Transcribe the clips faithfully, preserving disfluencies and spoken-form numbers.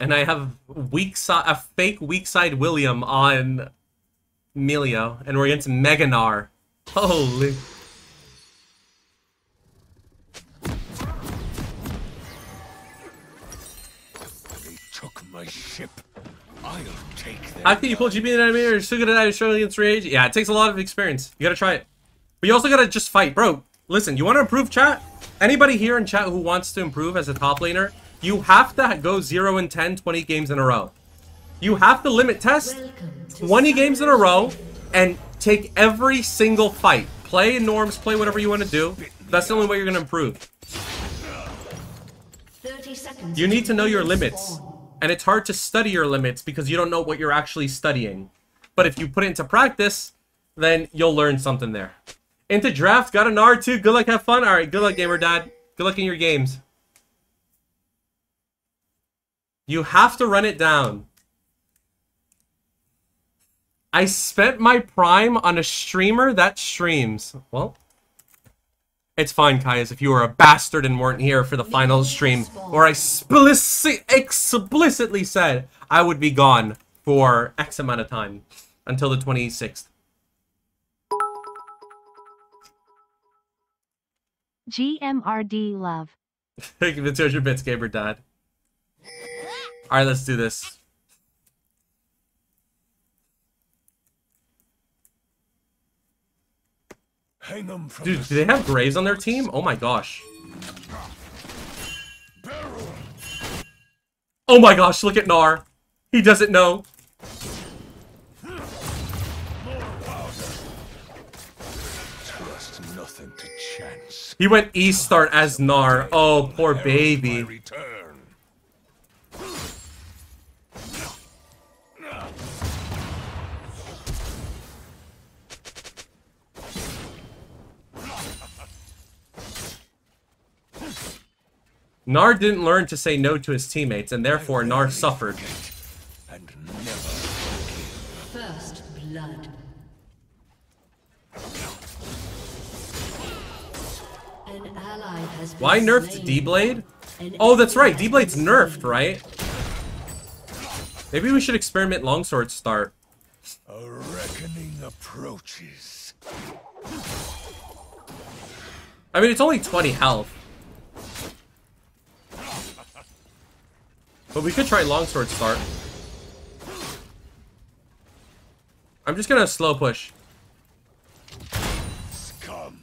And I have weak side, a fake weak side William on Milio, and we're against Mega Gnar. Holy. They took my ship. I'll take them. How can you pull G B in an animator? You're still gonna die struggling against rage? Yeah, it takes a lot of experience. You gotta try it. But you also gotta just fight. Bro, listen, you wanna improve chat? Anybody here in chat who wants to improve as a top laner, you have to go zero and ten, twenty games in a row. You have to limit test twenty games in a row and take every single fight. Play norms, play whatever you want to do. That's the only way you're going to improve. You need to know your limits. And it's hard to study your limits because you don't know what you're actually studying. But if you put it into practice, then you'll learn something there. Into draft, got an R two. Good luck, have fun. All right, good luck, gamer dad. Good luck in your games. You have to run it down. I spent my prime on a streamer that streams. Well, it's fine, guys, if you were a bastard and weren't here for the final stream, or I explicit, explicitly said I would be gone for X amount of time until the twenty-sixth. G M R D love. Thank you for your bits, gamer dad. Alright, let's do this. Hang them from Dude, do they have Graves on their team? Oh my gosh. Oh my gosh, look at Gnar. He doesn't know. Trust nothing to chance. He went E start as Gnar. Oh, poor baby. Gnar didn't learn to say no to his teammates, and therefore Gnar suffered. And never First blood. An ally has been Why nerfed D-Blade? Oh, that's right. D-Blade's nerfed, right? Maybe we should experiment longsword start. A reckoning approaches. I mean, it's only twenty health. But we could try longsword start. I'm just gonna slow push. Scum.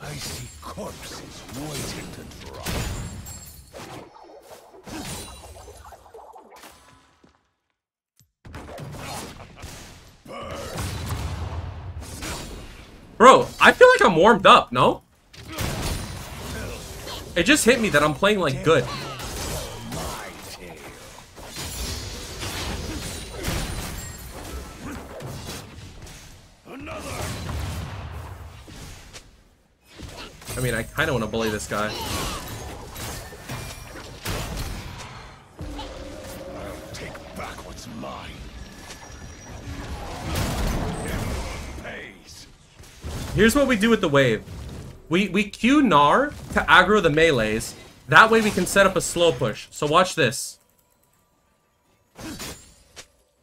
I see corpses waiting to drop. Bro, I feel like I'm warmed up, no? It just hit me that I'm playing like good. I mean, I kind of want to bully this guy. I'll take back what's mine. Here's what we do with the wave. We we Q Gnar to aggro the melees. That way we can set up a slow push. So watch this.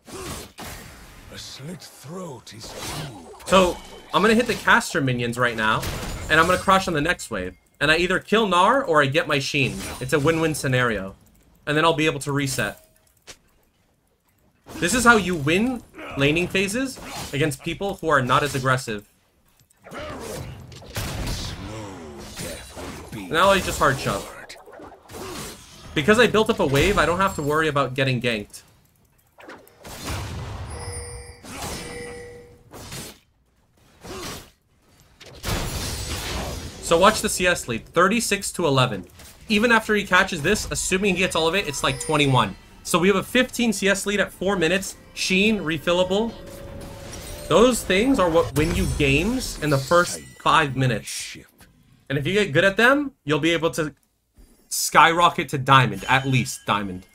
A slit throat is too so I'm gonna hit the caster minions right now. And I'm going to crush on the next wave. And I either kill Gnar or I get my Sheen. It's a win-win scenario. And then I'll be able to reset. This is how you win laning phases against people who are not as aggressive. Now I just hard shove. Because I built up a wave, I don't have to worry about getting ganked. So watch the C S lead, thirty-six to eleven. Even after he catches this, assuming he gets all of it, it's like twenty-one. So we have a fifteen C S lead at four minutes. Sheen, refillable. Those things are what win you games in the first five minutes. And if you get good at them, you'll be able to skyrocket to diamond, at least diamond.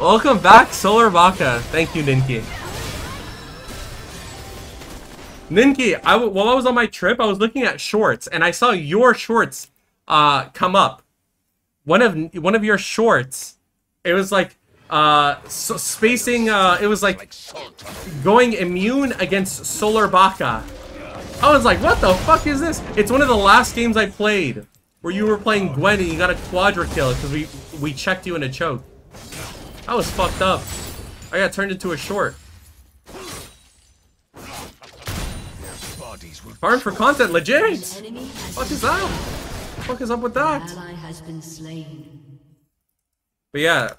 Welcome back, Solarbacca. Thank you, Ninki. Ninki, I w while I was on my trip, I was looking at shorts, and I saw your shorts uh, come up. One of one of your shorts, it was like uh, so spacing. Uh, it was like going immune against Solarbacca. I was like, what the fuck is this? It's one of the last games I played where you were playing Gwen and you got a quadra kill because we we checked you in a choke. I was fucked up. I got turned into a short. Farm for content, legit. Fuck is up? Fuck is up with that? But yeah,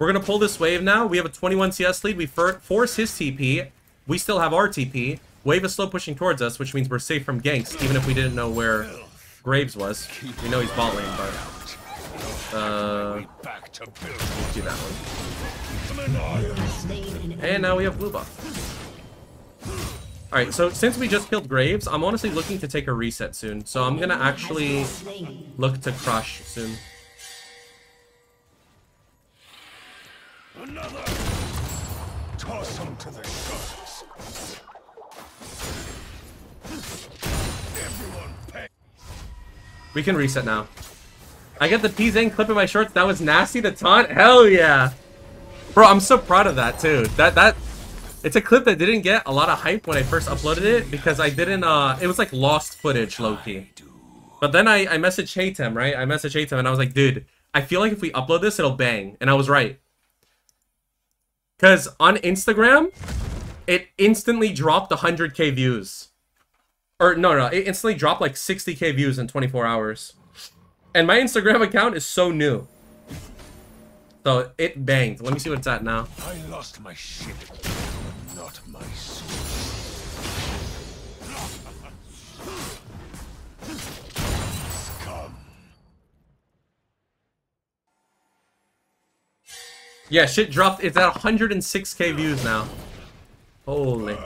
we're gonna pull this wave now. We have a twenty-one C S lead. We force his T P. We still have our T P. Wave is slow pushing towards us, which means we're safe from ganks, even if we didn't know where Graves was. We know he's bot lane, but uh, we'll do that one. And now we have blue buff. Alright, so since we just killed Graves, I'm honestly looking to take a reset soon. So I'm gonna actually look to crush soon. Another. Toss him to the gods. Everyone pay. We can reset now. I got the P-Zang clip in my shorts. That was nasty to taunt. Hell yeah. Bro, I'm so proud of that too. That that It's a clip that didn't get a lot of hype when I first uploaded it because I didn't, uh, it was like lost footage, low-key. But then I, I messaged Hatem, right? I messaged Hatem and I was like, dude, I feel like if we upload this, it'll bang. And I was right. Because on Instagram, it instantly dropped one hundred K views. Or no, no, it instantly dropped like sixty K views in twenty-four hours. And my Instagram account is so new. So it banged. Let me see what it's at now. I lost my shit. Not my soul. Yeah, shit dropped. It's at one hundred six K views now. Holy.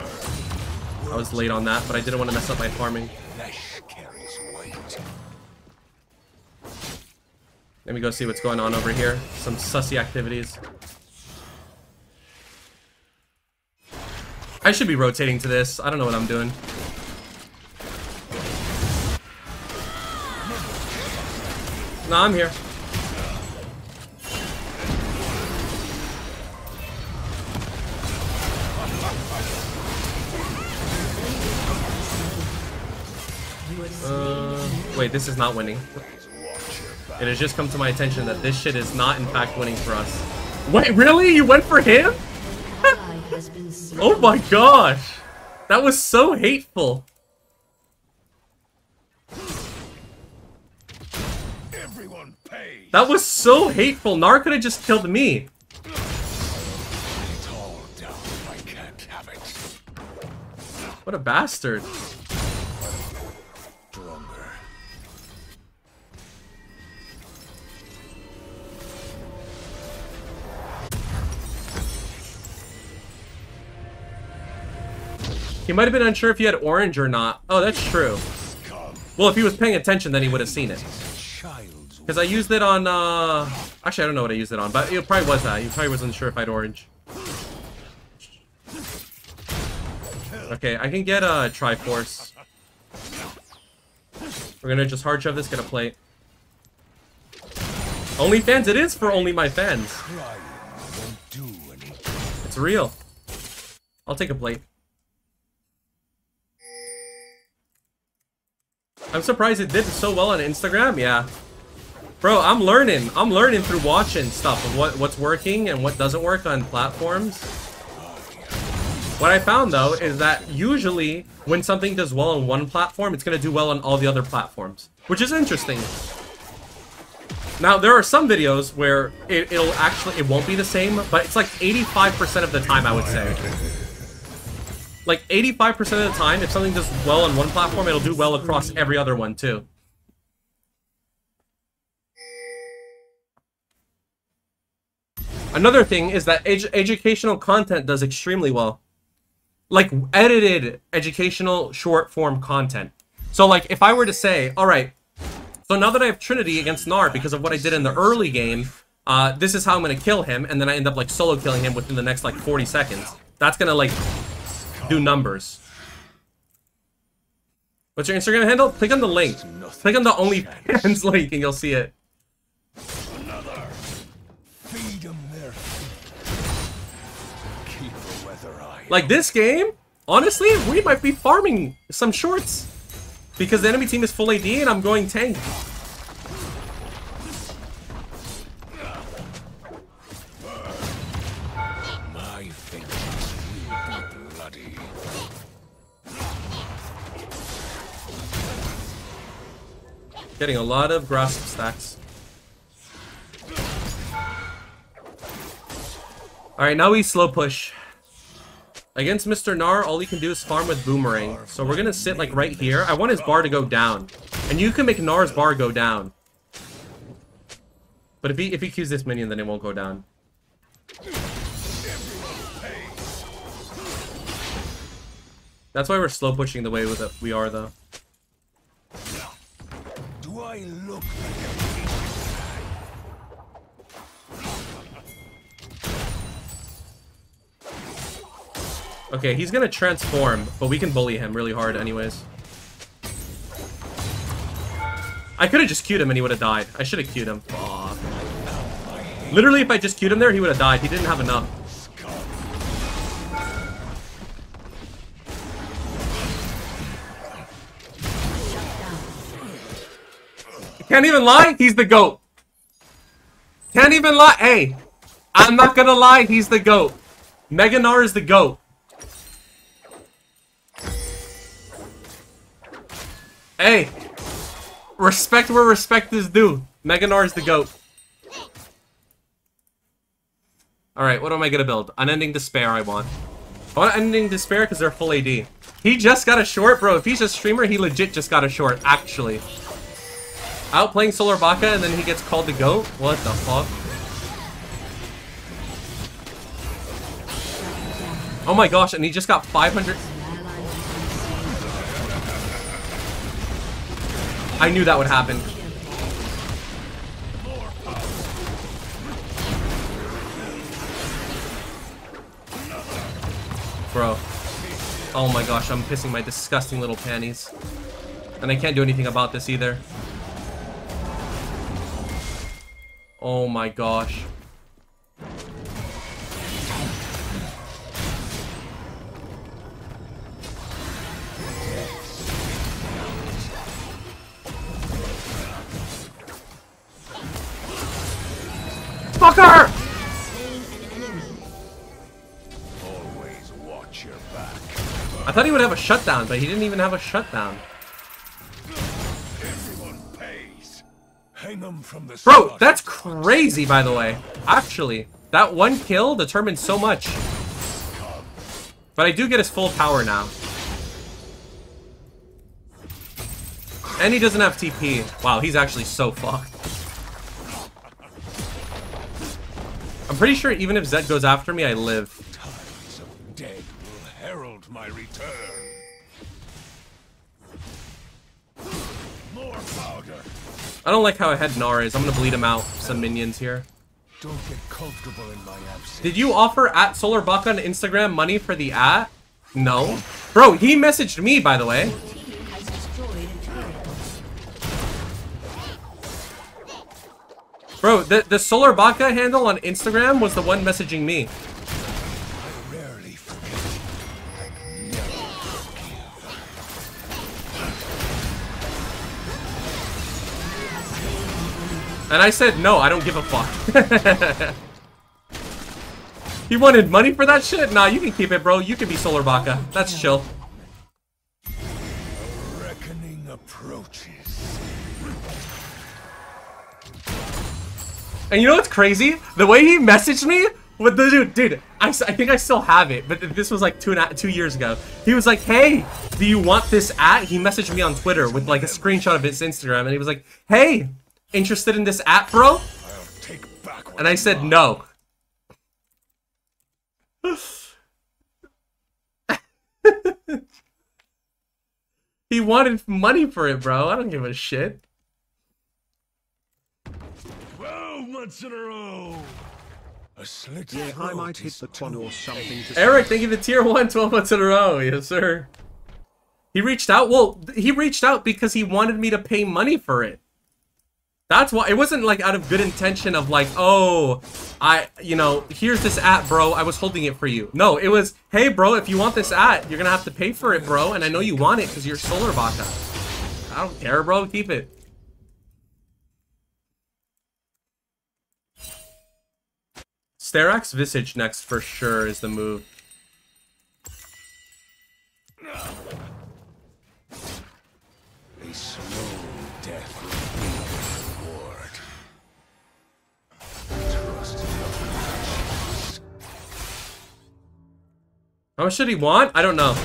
I was late on that, but I didn't want to mess up my farming. Let me go see what's going on over here. Some sussy activities. I should be rotating to this. I don't know what I'm doing. Nah, I'm here. Uh, wait, this is not winning. It has just come to my attention that this shit is not, in fact, winning for us. Wait, really? You went for him? Oh my gosh! That was so hateful! Everyone pays. That was so hateful! Gnar could have just killed me! It's all down. I can't have it. What a bastard! Stronger. He might have been unsure if he had orange or not. Oh, that's true. Well, if he was paying attention, then he would have seen it. Because I used it on, uh... actually, I don't know what I used it on, but it probably was that. He probably wasn't sure if I had orange. Okay, I can get a uh, Triforce. We're gonna just hard shove this, get a plate. OnlyFans it is for only my fans. It's real. I'll take a plate. I'm surprised it did so well on Instagram, yeah. Bro, I'm learning. I'm learning through watching stuff of what, what's working and what doesn't work on platforms. What I found, though, is that usually when something does well on one platform, it's going to do well on all the other platforms, which is interesting. Now, there are some videos where it, it'll actually, it won't be the same, but it's like eighty-five percent of the time, I would say. Like, eighty-five percent of the time, if something does well on one platform, it'll do well across every other one, too. Another thing is that ed educational content does extremely well. Like, edited educational short-form content. So, like, if I were to say, alright, so now that I have Trinity against Gnar because of what I did in the early game, uh, this is how I'm gonna kill him, and then I end up, like, solo killing him within the next, like, forty seconds. That's gonna, like... do numbers. What's your Instagram handle? Click on the link. Click on the OnlyFans link and you'll see it. Another. Feed them their feet. Keep the weather eye. Like this game, honestly, we might be farming some shorts because the enemy team is full A D and I'm going tank. Getting a lot of grasp stacks. Alright, now we slow push. Against Mister Gnar, all he can do is farm with Boomerang. So we're gonna sit like right here. I want his bar to go down. And you can make Gnar's bar go down. But if he if he Qs this minion, then it won't go down. That's why we're slow pushing the way that we are though. I look like a... Okay, he's gonna transform, but we can bully him really hard anyways. I could have just Q'd him and he would have died. I should have Q'd him. Oh. Literally, if I just Q'd him there, he would have died. He didn't have enough. Can't even lie, he's the GOAT. Can't even lie. Hey, I'm not gonna lie, he's the GOAT. Mega Gnar is the GOAT. Hey, respect where respect is due. Mega Gnar is the GOAT. Alright, what am I gonna build? Unending Despair I want. I want Unending Despair because they're full A D. He just got a short, bro. If he's a streamer, he legit just got a short, actually. Outplaying Solarbacca and then he gets called the GOAT? What the fuck? Oh my gosh, and he just got five hundred. I knew that would happen. Bro. Oh my gosh, I'm pissing my disgusting little panties. And I can't do anything about this either. Oh my gosh. Fucker! Always watch your back. I thought he would have a shutdown, but he didn't even have a shutdown. Bro, that's crazy, by the way. Actually, that one kill determined so much. But I do get his full power now. And he doesn't have T P. Wow, he's actually so fucked. I'm pretty sure even if Zed goes after me, I live. Times of dead will herald my return. More powder. I don't like how ahead Gnar is. I'm gonna bleed him out some minions here. Don't get comfortable in my absence. Did you offer at Solarbacca on Instagram money for the at? No. Bro, he messaged me, by the way. Bro, the, the Solarbacca handle on Instagram was the one messaging me. And I said, no, I don't give a fuck. You wanted money for that shit? Nah, you can keep it, bro. You can be Solarbacca. That's chill. Reckoning approaches. And you know what's crazy? The way he messaged me, with the dude, dude I, I think I still have it, but this was like two, two years ago. He was like, hey, do you want this at? He messaged me on Twitter with like a screenshot of his Instagram, and he was like, hey. Interested in this app, bro? Take back and I said no. He wanted money for it, bro. I don't give a shit. Twelve months in a row. Yeah, I might hit the ton or something. To Eric, thank you for tier one twelve months in a row. Yes, sir. He reached out. Well, he reached out because he wanted me to pay money for it. That's why. It wasn't like out of good intention of like, oh, I, you know, here's this at, bro. I was holding it for you. No, it was, hey, bro, if you want this at, you're going to have to pay for it, bro. And I know you want it because you're Solarbacca. I don't care, bro. Keep it. Sterak's Visage next for sure is the move. A slow death will be reward. Trust in the matches. How much should he want? I don't know.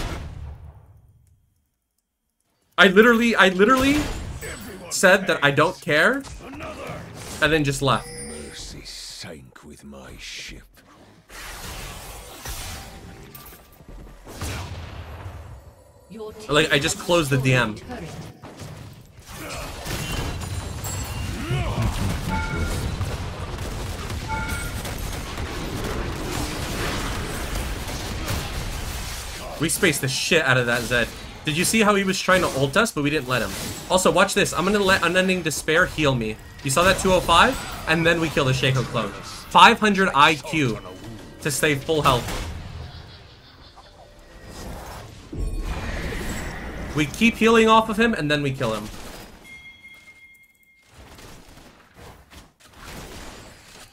I literally, I literally Everyone said that I don't care, another. And then just left. Mercy sank with my ship. Like, I just closed the D M. We spaced the shit out of that Zed. Did you see how he was trying to ult us, but we didn't let him? Also, watch this. I'm gonna let Unending Despair heal me. You saw that two oh five? And then we kill the Shaco clone. five hundred I Q to stay full health. We keep healing off of him, and then we kill him.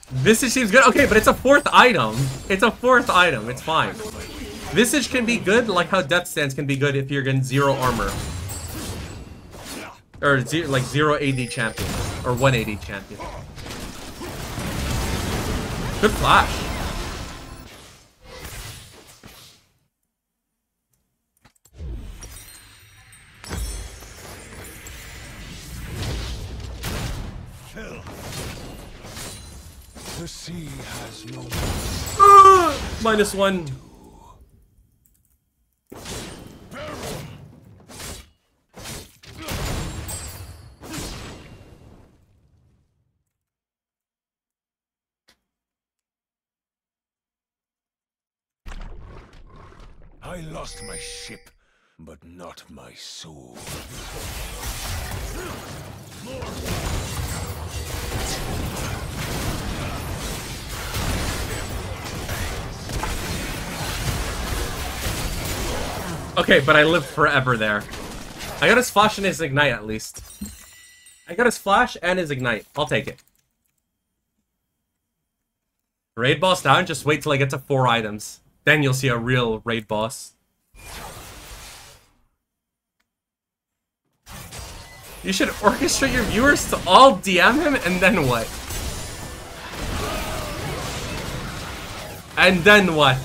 Visage seems good. Okay, but it's a fourth item. It's a fourth item. It's fine. Visage can be good, like how Death Stance can be good if you're getting zero armor. Or zero, like zero A D champion. Or one A D champion. Good flash. The sea has no ah, minus one. I lost my ship, but not my soul. Okay, but I lived forever there. I got his flash and his ignite, at least. I got his flash and his ignite. I'll take it. Raid boss down? Just wait till I get to four items. Then you'll see a real raid boss. You should orchestrate your viewers to all D M him, and then what? And then what?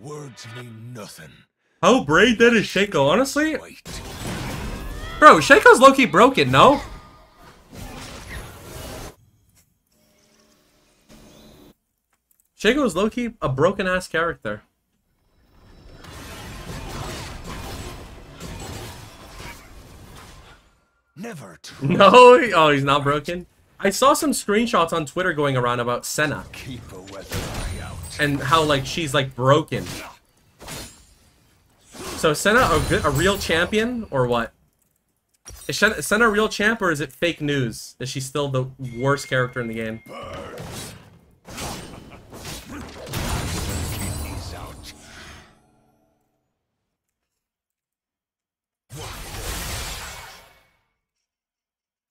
Words mean nothing. How brave that is Shaco, honestly? Wait. Bro, Shaco's low-key broken, no? Shaco's low-key a broken-ass character. Never true. No, oh, he's not broken. I saw some screenshots on Twitter going around about Senna. Keep a weapon. And how, like, she's, like, broken. So, Senna a, good, a real champion, or what? Is Senna a real champ, or is it fake news? Is she still the worst character in the game?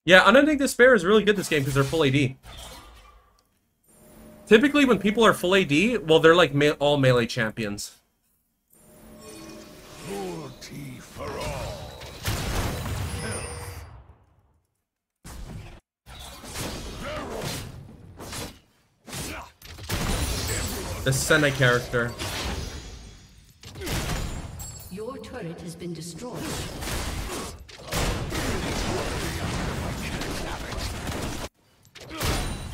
Yeah, Unending Despair is really good this game, because they're full A D. Typically, when people are full A D, well, they're like me all melee champions. For all. The Senna character. Your turret has been destroyed.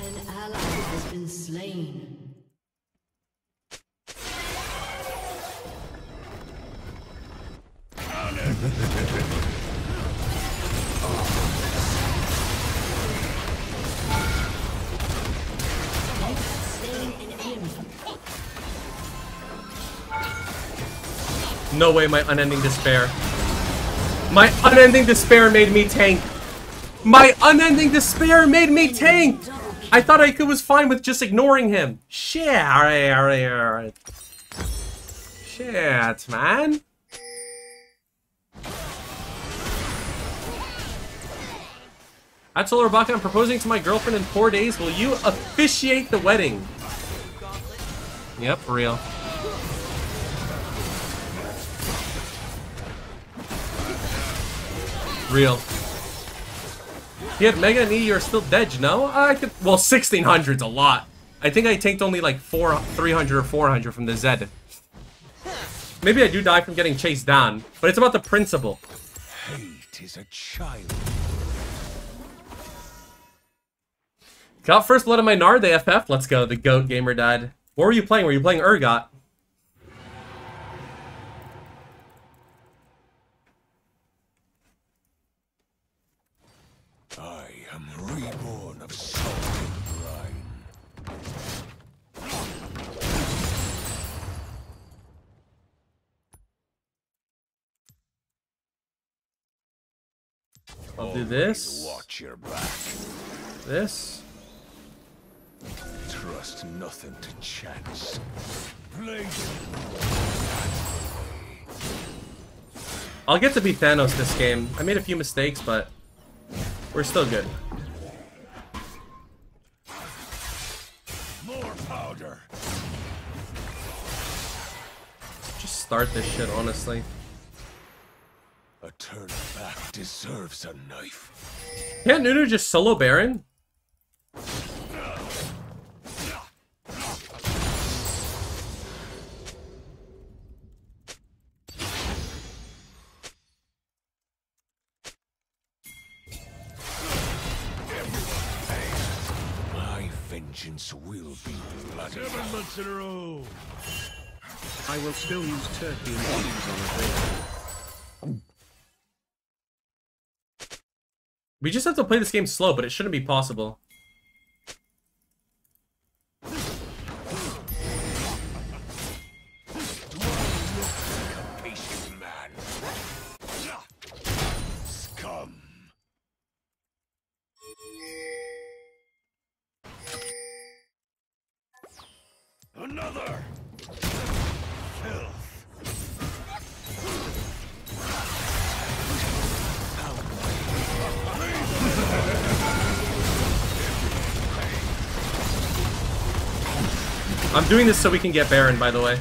An ally has been slain. no way my Unending Despair. My Unending Despair made me tank. My Unending Despair made me tank! I thought I was fine with just ignoring him. Shit, alright, alright, alright. Shit, man. At Solarbacca, I'm proposing to my girlfriend in four days. Will you officiate the wedding? Yep, for real. Real. Yeah, Mega and E are still dead, no? I could. Well, sixteen hundred's a lot. I think I tanked only like four, three hundred or four hundred from the Zed. Maybe I do die from getting chased down, but it's about the principle. Hate is a child. Got first blood on my Gnar. They F F. Let's go. The goat gamer died. What were you playing? Were you playing Urgot? I am reborn of soul and brine. I'll do this. Watch your back. This. Trust nothing to chance. I'll get to beat Thanos this game. I made a few mistakes, but we're still good. More powder. Just start this shit, honestly. A turn back deserves a knife. Can't Nunu just solo Baron? Will be bloody. Seven months in a row. I will still use turkey and cheese on the thing. We just have to play this game slow, but it shouldn't be possible. Another filth. I'm doing this so we can get Baron, by the way.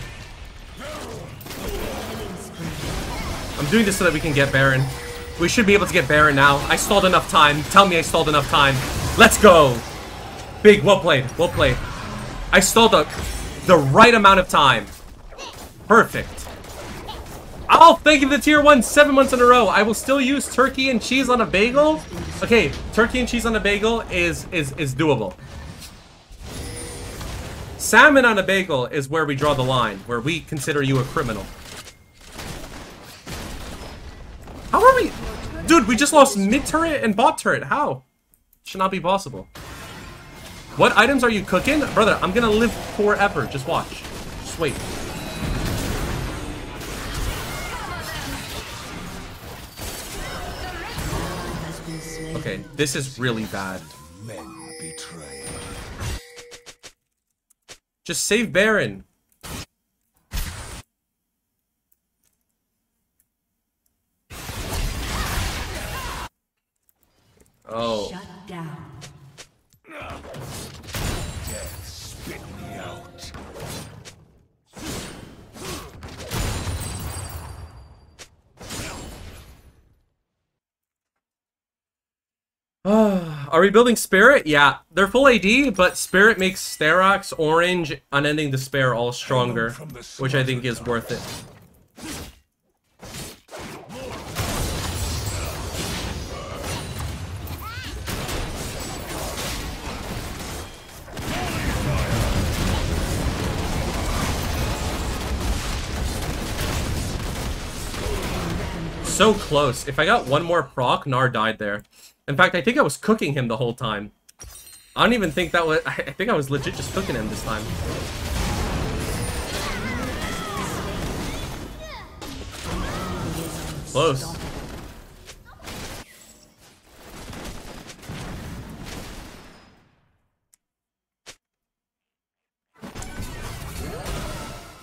I'm doing this so that we can get Baron. We should be able to get Baron now. I stalled enough time. Tell me I stalled enough time. Let's go. Big, well played. Well played. I stalled up. The right amount of time. Perfect. I'll thank you for the tier one seven months in a row. I will still use turkey and cheese on a bagel. Okay, turkey and cheese on a bagel is is is doable. Salmon on a bagel is where we draw the line, where we consider you a criminal. How are we? Dude, we just lost mid turret and bot turret. How? Should not be possible. What items are you cooking? Brother, I'm gonna live forever. Just watch. Just wait. Okay, this is really bad. Just save Baron. Oh. Shut down. Are we building Spirit? Yeah, they're full A D, but Spirit makes Sterak's, Orange, Unending Despair all stronger, which I think is worth it. So close. If I got one more proc, Gnar died there. In fact, I think I was cooking him the whole time. I don't even think that was... I think I was legit just cooking him this time. close.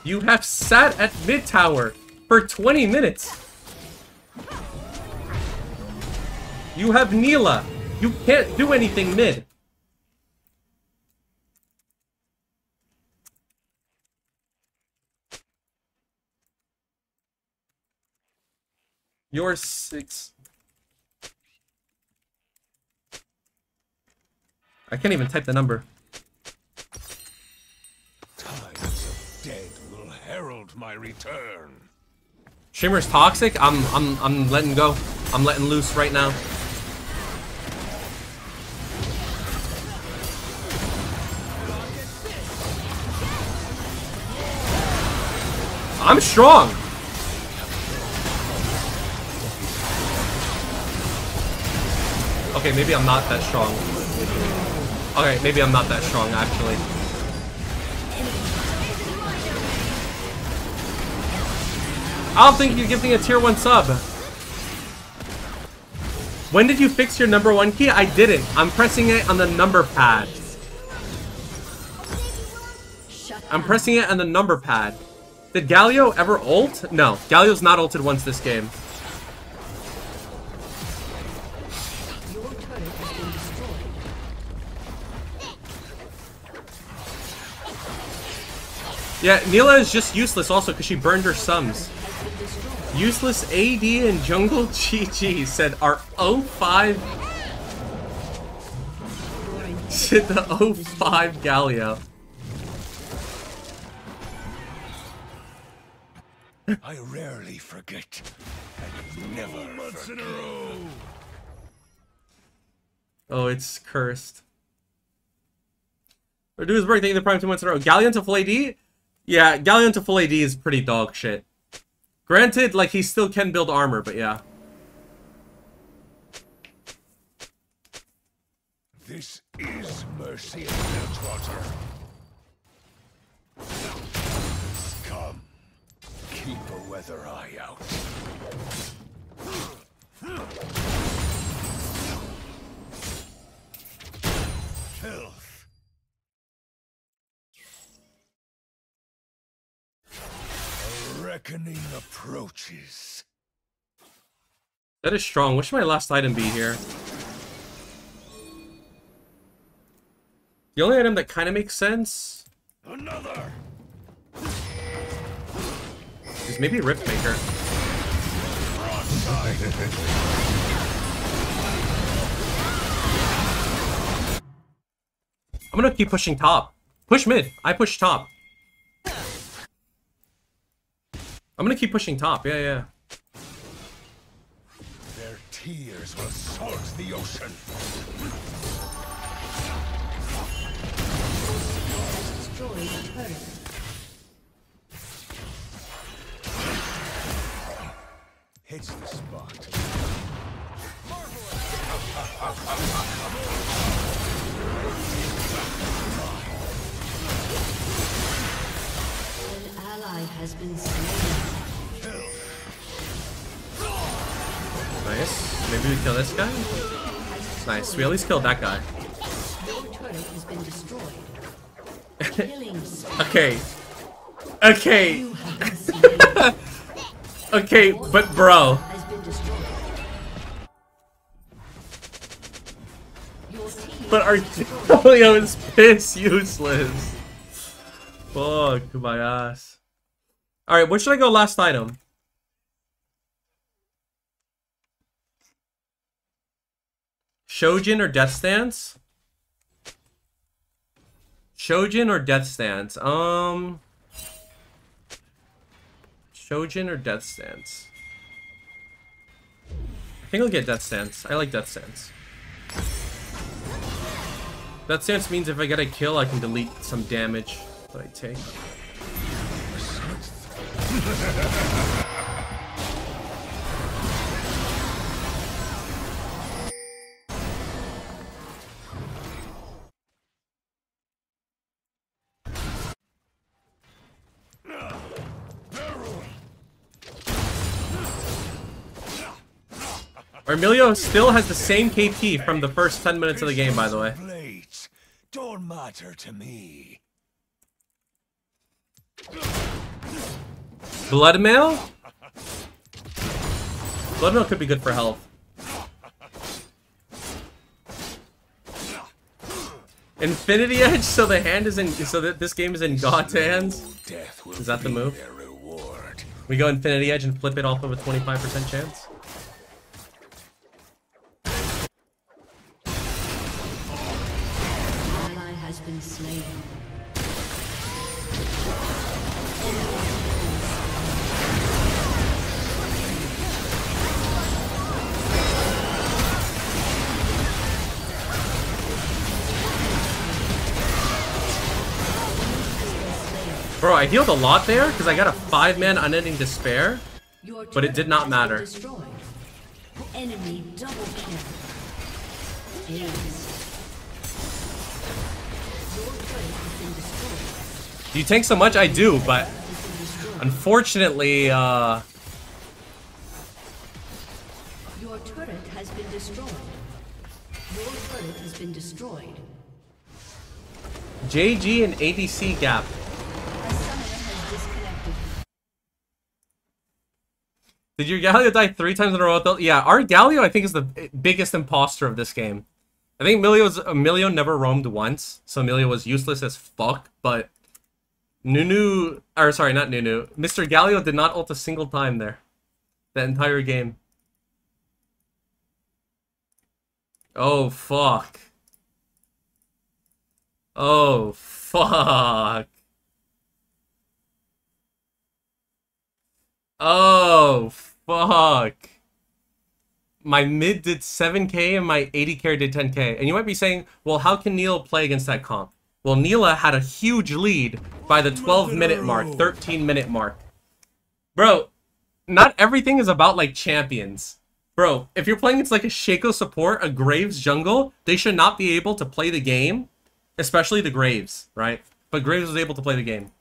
You have sat at mid tower for twenty minutes. You have Nilah. You can't do anything mid. You're six. I can't even type the number. Times of dead will herald my return. Shimmer's toxic. I'm I'm I'm letting go. I'm letting loose right now. I'm strong. Okay, maybe I'm not that strong. Okay, maybe I'm not that strong, actually. I don't think you give me a tier one sub. When did you fix your number one key? I didn't. I'm pressing it on the number pad. I'm pressing it on the number pad. Did Galio ever ult? No, Galio's not ulted once this game. Yeah, Nilah is just useless also because she burned her sums. Useless A D and jungle G G said our oh five. Shit, the oh five Galio. I rarely forget. And never forget. Oh, it's cursed. Or do his break, thank you the prime two months in a row. Galio to full A D? Yeah, Galio to full A D is pretty dog shit. Granted, like, he still can build armor, but yeah. This is mercy and water. Come, keep a weather eye out. Kill. Reckoning approaches. That is strong. What should my last item be here? The only item that kind of makes sense Another. is maybe Riftmaker. I'm gonna keep pushing top. Push mid. I push top. I'm gonna keep pushing top, yeah, yeah. Their tears will salt the ocean. Destroy the turret. Hits the spot. An ally has been slain. Nice. Maybe we kill this guy? Nice. We at least killed that guy. Okay. Okay. Okay, but bro. But our Galio is piss useless. Fuck my ass. Alright, what should I go last item? Shojin or Death Stance? Shojin or Death Stance? Um... Shojin or Death Stance? I think I'll get Death Stance. I like Death Stance. Death Stance means if I get a kill, I can delete some damage that I take. Our Milio still has the same K P from the first ten minutes of the game, by the way. Blades don't matter to me. Bloodmail? Bloodmail could be good for health. Infinity Edge, so the hand is in, so that this game is in God's hands. Is that the move? We go Infinity Edge and flip it off of a twenty-five percent chance. Bro, I healed a lot there because I got a five-man Unending Despair, but it did not matter. Enemy double kill. Do you tank so much? I do, but unfortunately, uh... your turret has been destroyed. Your turret has been destroyed. J G and A D C gap. Did your Galio die three times in a row? Yeah, our Galio, I think, is the biggest imposter of this game. I think Milio's, Milio never roamed once, so Milio was useless as fuck, but Nunu, or sorry, not Nunu, Mister Galio did not ult a single time there. That entire game. Oh, fuck. Oh, fuck. Oh, fuck. My mid did seven K and my A D carry did ten K. And you might be saying, well, how can Nilah play against that comp? Well, Nilah had a huge lead by the twelve minute mark, thirteen minute mark. Bro, not everything is about, like, champions. Bro, if you're playing, it's like a Shaco support, a Graves jungle, they should not be able to play the game, especially the Graves, right? But Graves was able to play the game.